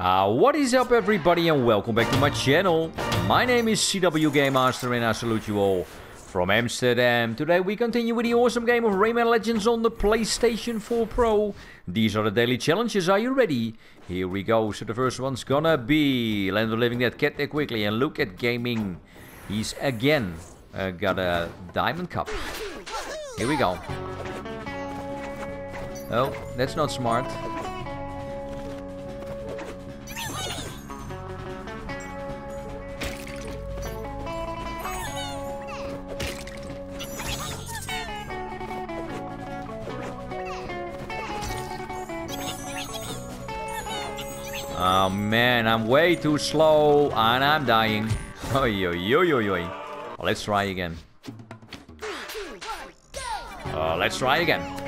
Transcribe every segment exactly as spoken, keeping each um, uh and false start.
Uh, what is up, everybody, and welcome back to my channel. My name is Z W Game Master, and I salute you all from Amsterdam. Today we continue with the awesome game of Rayman Legends on the PlayStation four Pro. These are the daily challenges. Are you ready? Here we go. So the first one's gonna be Land of Living Dead. Get there quickly and look at gaming. He's again uh, got a diamond cup. Here we go. Oh, that's not smart. Oh man, I'm way too slow and I'm dying. Oi, oi, oi, oi, oi. Let's try again. Uh, let's try again.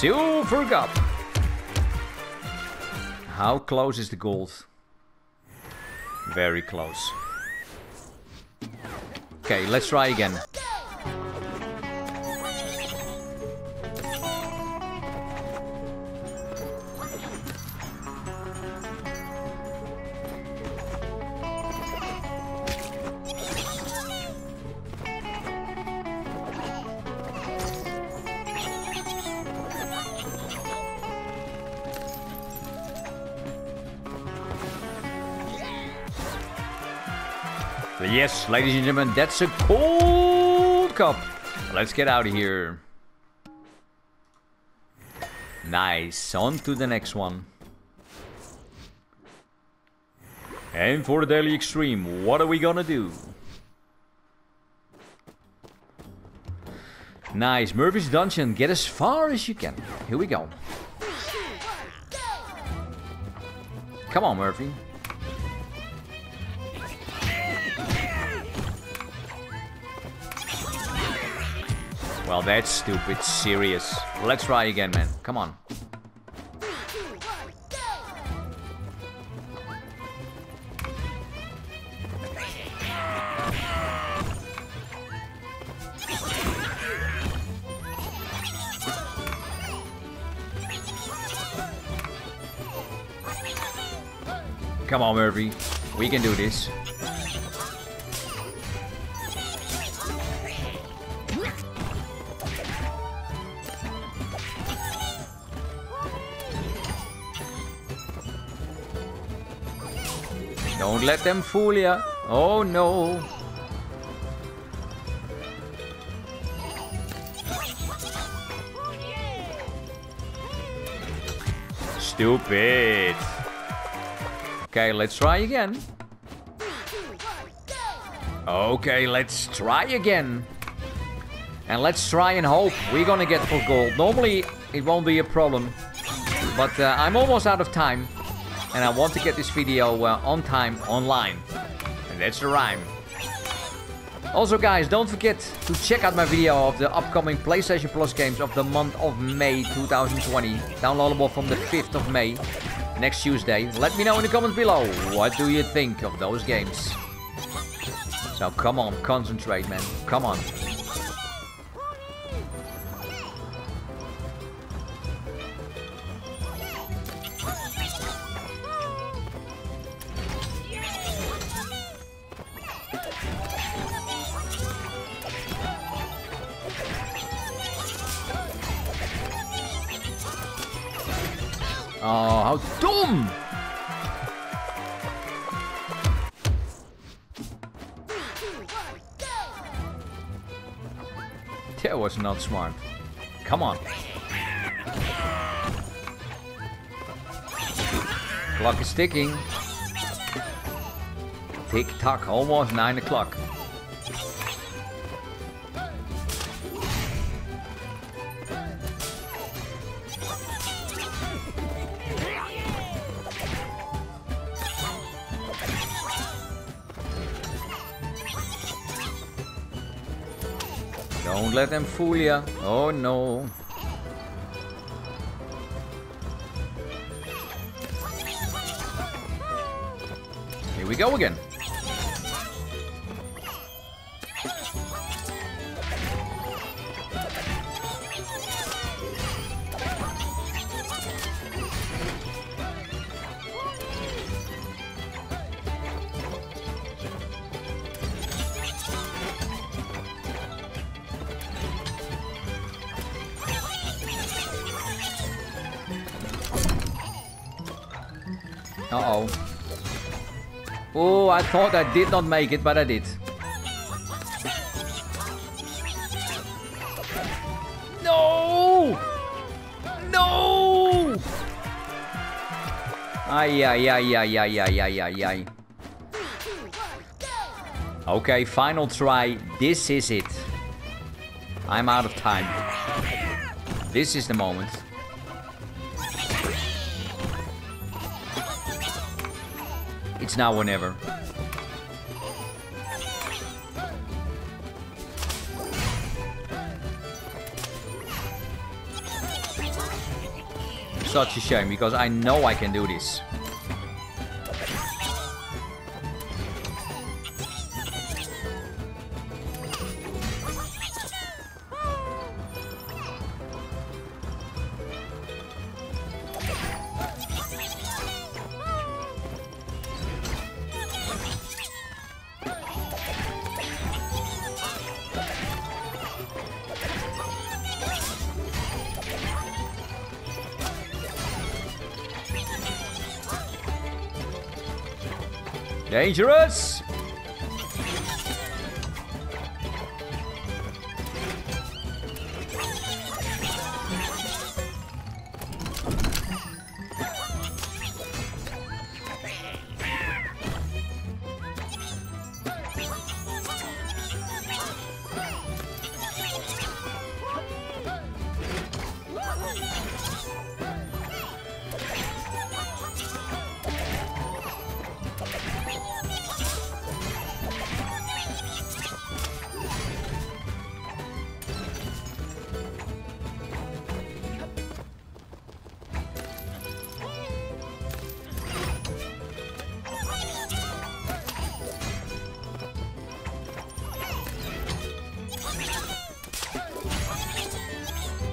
Silver cup. How close is the gold? Very close. Okay, let's try again. Yes, ladies and gentlemen, that's a gold cup. Let's get out of here. Nice. On to the next one. And for the daily extreme, what are we gonna do? Nice. Murphy's dungeon. Get as far as you can. Here we go. Come on, Murphy. Well, that's stupid. Serious. Let's try again, man. Come on. Come on, Murphy. We can do this. Don't let them fool ya. Oh no. Stupid. Okay, let's try again. Okay, let's try again. And let's try and hope we're gonna get for gold. Normally it won't be a problem. But uh, I'm almost out of time. And I want to get this video uh, on time, online. And that's the rhyme. Also guys, don't forget to check out my video of the upcoming PlayStation Plus games of the month of May two thousand twenty. Downloadable from the fifth of May, next Tuesday. Let me know in the comments below, what do you think of those games? So come on, concentrate man, come on. Oh, how dumb! That was not smart. Come on. Clock is ticking. Tick tock, almost nine o'clock. Don't let them fool ya. Oh no. Here we go again. Uh-oh. Oh, I thought I did not make it, but I did. No! No! Ay, ay, ay, ay, ay, ay, ay, ay, ay. Okay, final try. This is it. I'm out of time. This is the moment. It's now or never. Such a shame, because I know I can do this. Dangerous!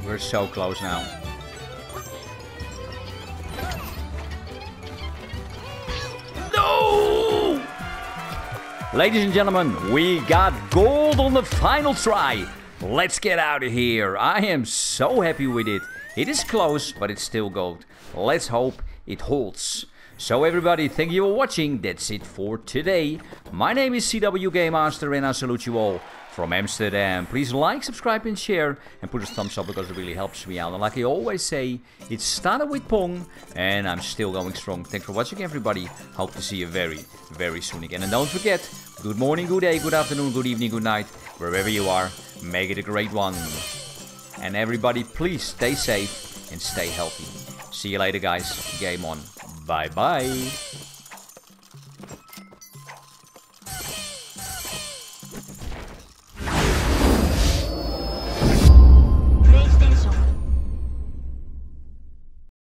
We're so close now. No! Ladies and gentlemen, we got gold on the final try. Let's get out of here. I am so happy with it. It is close, but it's still gold. Let's hope it holds. So everybody, thank you for watching. That's it for today. My name is Z W Game Master and I salute you all from Amsterdam. Please like, subscribe and share and put a thumbs up because it really helps me out. And like I always say, it started with Pong and I'm still going strong. Thanks for watching everybody. Hope to see you very, very soon again. And don't forget, good morning, good day, good afternoon, good evening, good night. Wherever you are, make it a great one. And everybody, please stay safe and stay healthy. See you later guys. Game on. Bye bye.